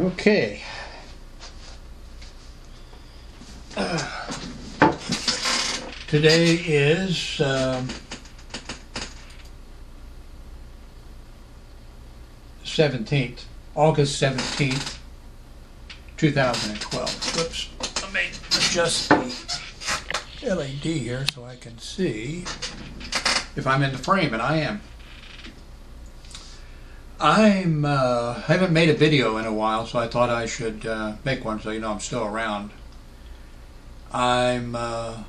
Okay. Today is August 17th, 2012. Whoops, let me adjust the LED here so I can see if I'm in the frame, and I am. I haven't made a video in a while, so I thought I should make one so you know I'm still around. I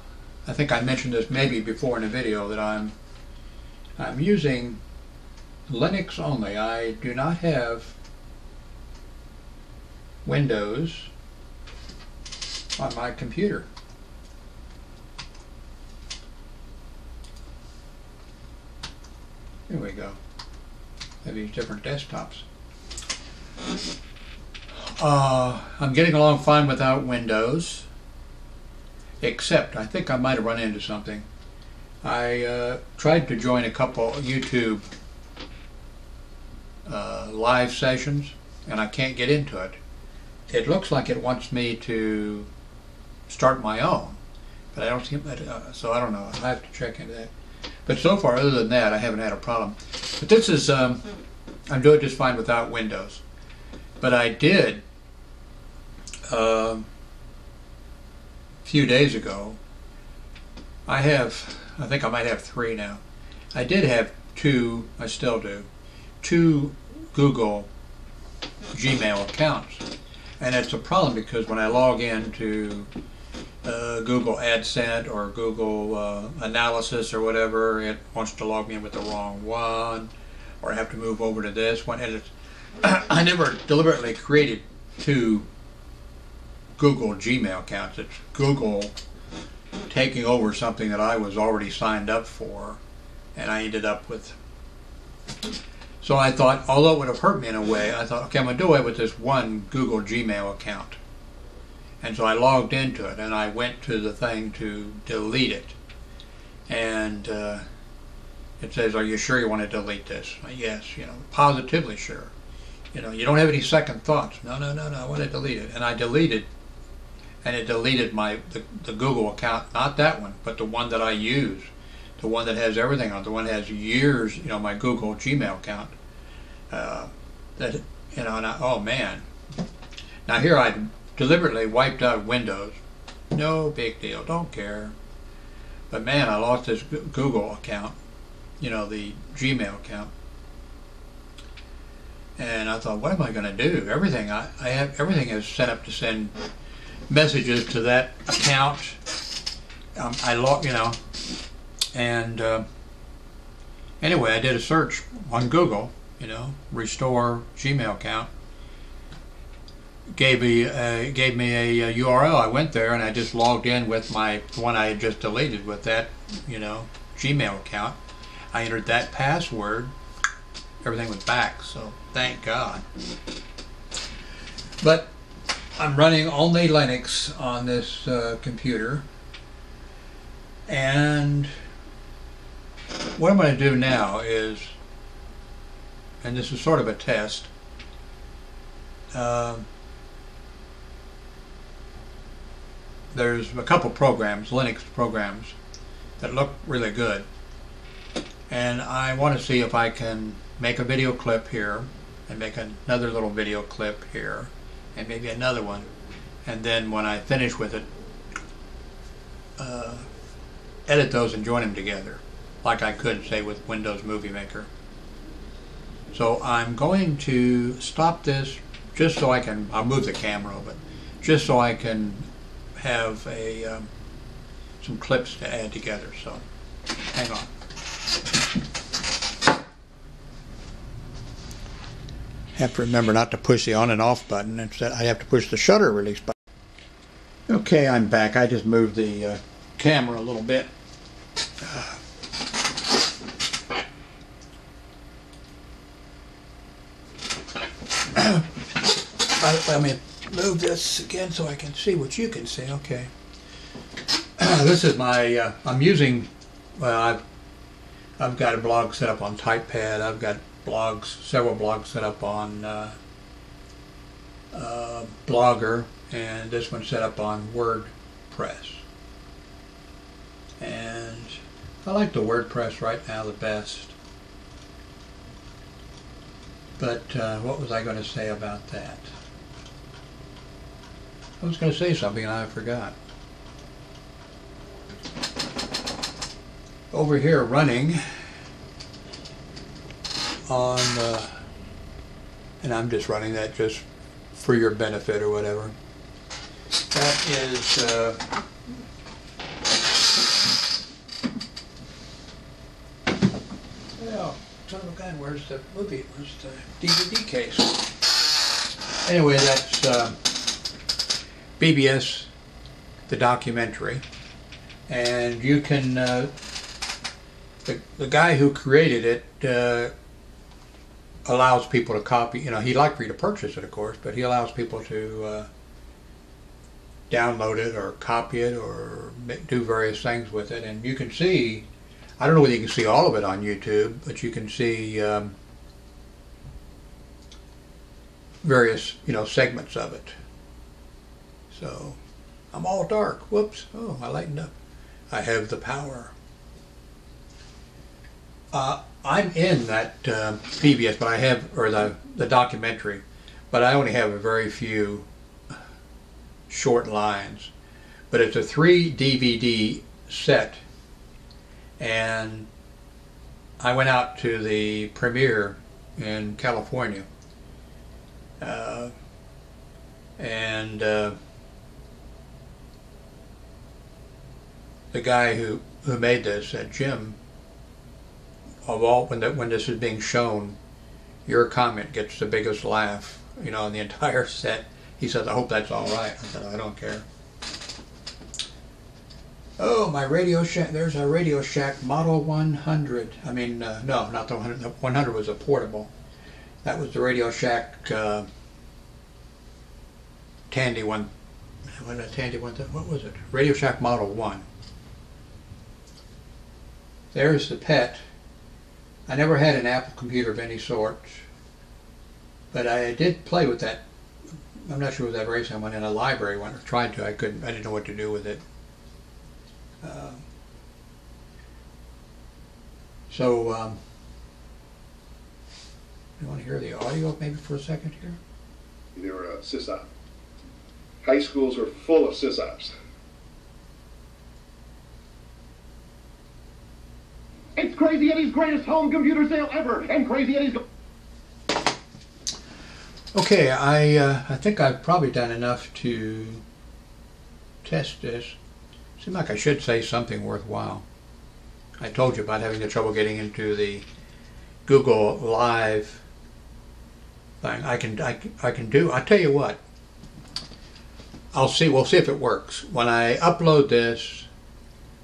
think I mentioned this maybe before in a video that I'm using Linux only. I do not have Windows on my computer. Here we go. I have these different desktops. I'm getting along fine without Windows. Except, I think I might have run into something. I tried to join a couple YouTube live sessions, and I can't get into it. It looks like it wants me to start my own, but I don't see that, so I don't know. I'll have to check into that. But so far, other than that, I haven't had a problem. But this is, I'm doing just fine without Windows. But I did, few days ago, I think I might have three now. I did have two, I still do, two Google Gmail accounts. And it's a problem because when I log in to Google AdSense or Google Analysis or whatever, it wants to log me in with the wrong one, or I have to move over to this one. And it's, I never deliberately created two Google Gmail accounts. It's Google taking over something that I was already signed up for, and I ended up with. So I thought, although it would have hurt me in a way, I thought, okay, I'm going to do away with this one Google Gmail account. And so I logged into it, and I went to the thing to delete it. And it says, are you sure you want to delete this? Yes, you know, positively sure. You know, you don't have any second thoughts. No, no, no, no, I want to delete it. And I deleted. And it deleted the Google account, not that one, but the one that I use, the one that has everything on, the one that has years, you know, my Google Gmail account. That, you know, and I, oh man. Now here I deliberately wiped out Windows. No big deal, don't care. But man, I lost this Google account, you know, the Gmail account. And I thought, what am I going to do? Everything I have, everything is set up to send messages to that account. I log, you know, and anyway, I did a search on Google, you know, restore Gmail account. Gave me a URL. I went there and I just logged in with my one I had just deleted with that, you know, Gmail account. I entered that password. Everything was back, so thank God. But I'm running only Linux on this computer. And what I'm going to do now is, and this is sort of a test, there's a couple programs, Linux programs, that look really good. And I want to see if I can make a video clip here, and make another little video clip here, and maybe another one, and then when I finish with it, edit those and join them together, like I could, say, with Windows Movie Maker. So I'm going to stop this just so I can, I'll move the camera, but just so I can have a some clips to add together, so hang on. Have to remember not to push the on and off button. Instead, I have to push the shutter release button. Okay, I'm back. I just moved the camera a little bit. Let me move this again so I can see what you can see. Okay. This is my, I'm using, well, I've got a blog set up on TypePad. I've got blogs, several blogs set up on Blogger, and this one's set up on WordPress. And I like the WordPress right now the best. But what was I going to say about that? I was going to say something and I forgot. Over here running on and I'm just running that just for your benefit or whatever. That is well, son of a gun, where's the movie? Where's the DVD case? Anyway, that's BBS, the documentary, and you can the guy who created it allows people to copy, you know, he'd like for you to purchase it, of course, but he allows people to download it or copy it or do various things with it. And you can see, I don't know whether you can see all of it on YouTube, but you can see various, you know, segments of it. So I'm all dark, whoops, oh, I lightened up. I have the power. I'm in that PBS, but I have, or the documentary, but I only have a very few short lines. But it's a 3 DVD set, and I went out to the premiere in California, and the guy who made this said, Jim, of all, when this is being shown, your comment gets the biggest laugh, you know, in the entire set. He says, I hope that's all right. I said, I don't care. Oh, my Radio Shack, there's a Radio Shack Model 100. I mean, no, not the 100. The 100 was a portable. That was the Radio Shack Tandy 1. What was it? Radio Shack Model 1. There's the PET. I never had an Apple computer of any sort, but I did play with that. I'm not sure if that very someone in a library one or tried to. I couldn't. I didn't know what to do with it. So you want to hear the audio maybe for a second here? There were sysops. High schools were full of sysops. It's Crazy Eddie's greatest home computer sale ever, and Crazy Eddie's... Okay, I think I've probably done enough to test this. Seems like I should say something worthwhile. I told you about having the trouble getting into the Google Live thing. I tell you what. I'll see. We'll see if it works. When I upload this,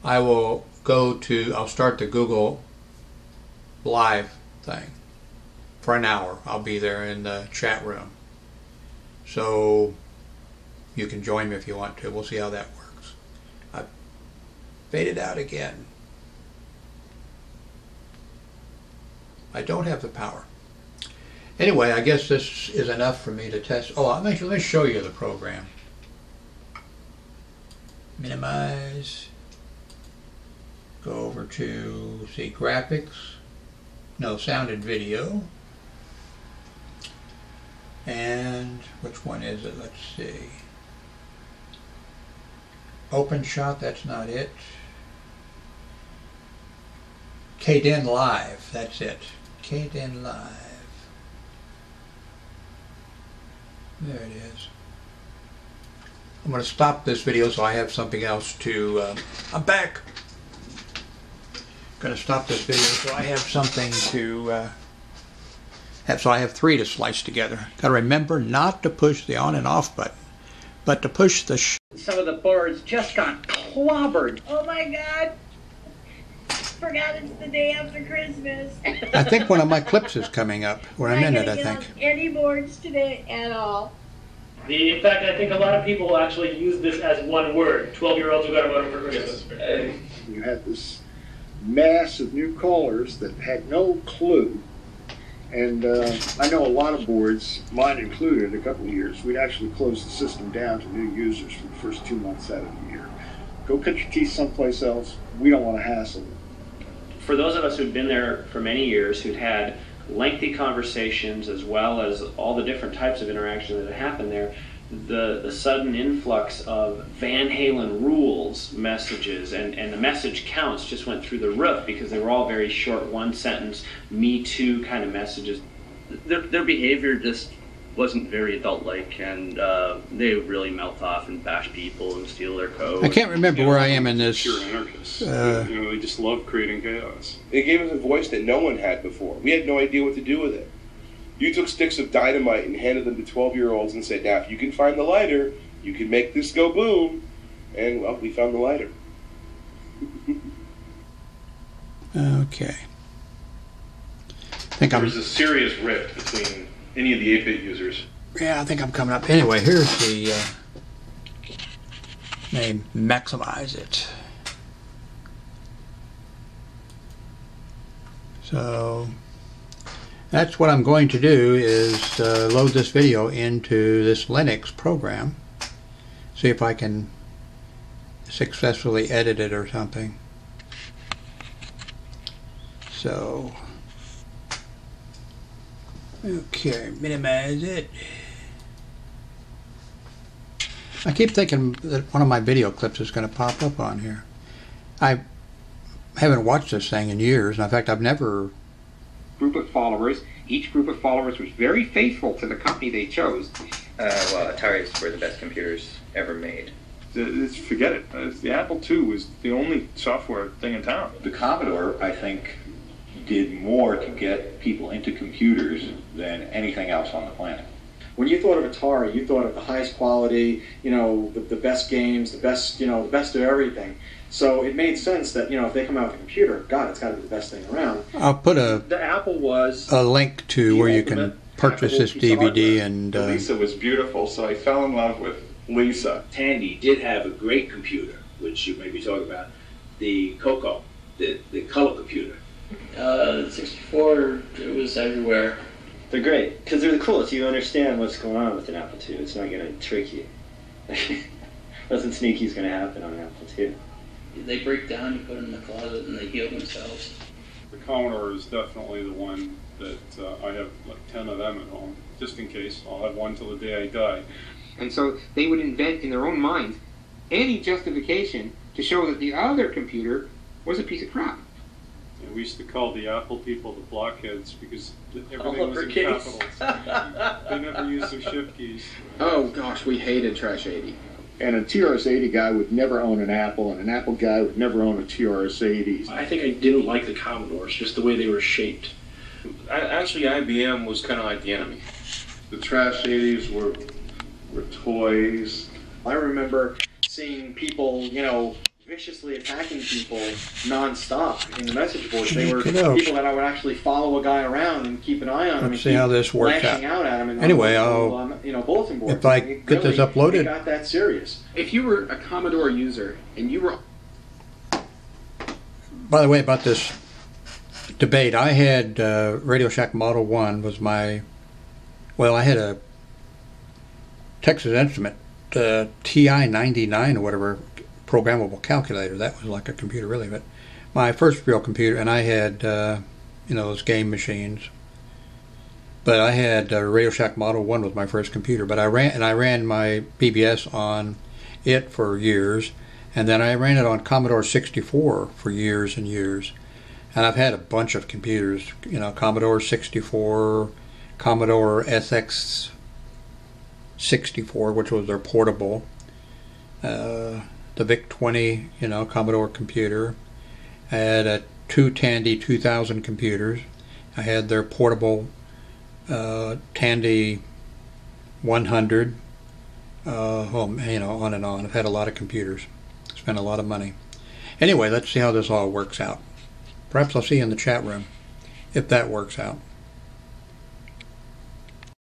I will. I'll start the Google Live thing for an hour. I'll be there in the chat room. So you can join me if you want to. We'll see how that works. I faded out again. I don't have the power. Anyway, I guess this is enough for me to test. Oh, let me show you the program. Minimize. Go over to, see, graphics, no, sound and video, and which one is it? Let's see. OpenShot, that's not it. Kdenlive, that's it. Kdenlive. There it is. I'm going to stop this video so I have something else to, I'm back! Going to stop this video so I have something to have, so I have 3 to slice together. Got to remember not to push the on and off button, but to push the some of the boards just got clobbered. Oh my God! Forgot it's the day after Christmas. I think one of my clips is coming up, or I'm in it. I think. Any boards today at all? In fact, I think a lot of people actually use this as one word. 12-year-olds who got a vote for Christmas. You had this mass of new callers that had no clue And I know a lot of boards, mine included, a couple of years, we'd actually close the system down to new users for the first 2 months out of the year. Go cut your teeth someplace else. We don't want to hassle them. For those of us who've been there for many years, who'd had lengthy conversations as well as all the different types of interaction that had happened there, the sudden influx of Van Halen rules messages and the message counts just went through the roof because they were all very short, one-sentence, me too kind of messages. Their behavior just wasn't very adult-like, and they would really mouth off and bash people and steal their code. I can't remember where I am in this. Pure anarchists. They just love creating chaos. It gave us a voice that no one had before. We had no idea what to do with it. You took sticks of dynamite and handed them to 12-year-olds and said, now, if you can find the lighter, you can make this go boom. And, well, we found the lighter. Okay. There's a serious rift between any of the 8-bit users. Yeah, I think I'm coming up. Anyway, here's the name, Maximize It. So that's what I'm going to do, is load this video into this Linux program. See if I can successfully edit it or something. So, okay, minimize it. I keep thinking that one of my video clips is going to pop up on here. I haven't watched this thing in years. In fact, I've never. Group of followers. Each group of followers was very faithful to the company they chose. Well, Atari's were the best computers ever made. Forget it. The Apple II was the only software thing in town. The Commodore, I think, did more to get people into computers than anything else on the planet. When you thought of Atari, you thought of the highest quality, you know, the best games, the best, you know, the best of everything. So it made sense that, you know, if they come out with a computer, God, it's got to be the best thing around. I'll put the Apple was a link to where you can purchase this DVD. And Lisa was beautiful, so I fell in love with Lisa. Tandy did have a great computer, which you may be talking about, the Coco, the color computer. The 64, it was everywhere. They're great, because they're the coolest. You understand what's going on with an Apple II. It's not going to trick you. Nothing sneaky is going to happen on an Apple II. They break down, you put them in the closet, and they heal themselves. The Commodore is definitely the one that I have like 10 of them at home, just in case. I'll have one till the day I die. And so they would invent in their own minds any justification to show that the other computer was a piece of crap. And we used to call the Apple people the blockheads because everything was in capitals. They never used their shift keys. Oh gosh, we hated Trash 80. And a TRS-80 guy would never own an Apple, and an Apple guy would never own a TRS-80. I think I didn't like the Commodores, just the way they were shaped. Actually, IBM was kind of like the enemy. The Trash-80s were toys. I remember seeing people, you know, viciously attacking people non-stop in the message boards. They were people that I would actually follow a guy around and keep an eye on him. Let's see how this works out. Anyway, if I get this uploaded. It got that serious. If you were a Commodore user and you were... By the way, about this debate, I had Radio Shack Model 1 was my... Well, I had a Texas Instrument TI-99 or whatever programmable calculator. That was like a computer really, but my first real computer, and I had you know, those game machines, but I had Radio Shack Model 1 was my first computer, but I ran my PBS on it for years, and then I ran it on Commodore 64 for years and years, and I've had a bunch of computers, you know, Commodore 64, Commodore SX 64, which was their portable, the VIC-20, you know, Commodore computer. I had two Tandy 2000 computers. I had their portable Tandy 100, you know, on and on. I've had a lot of computers, spent a lot of money. Anyway, let's see how this all works out. Perhaps I'll see you in the chat room if that works out.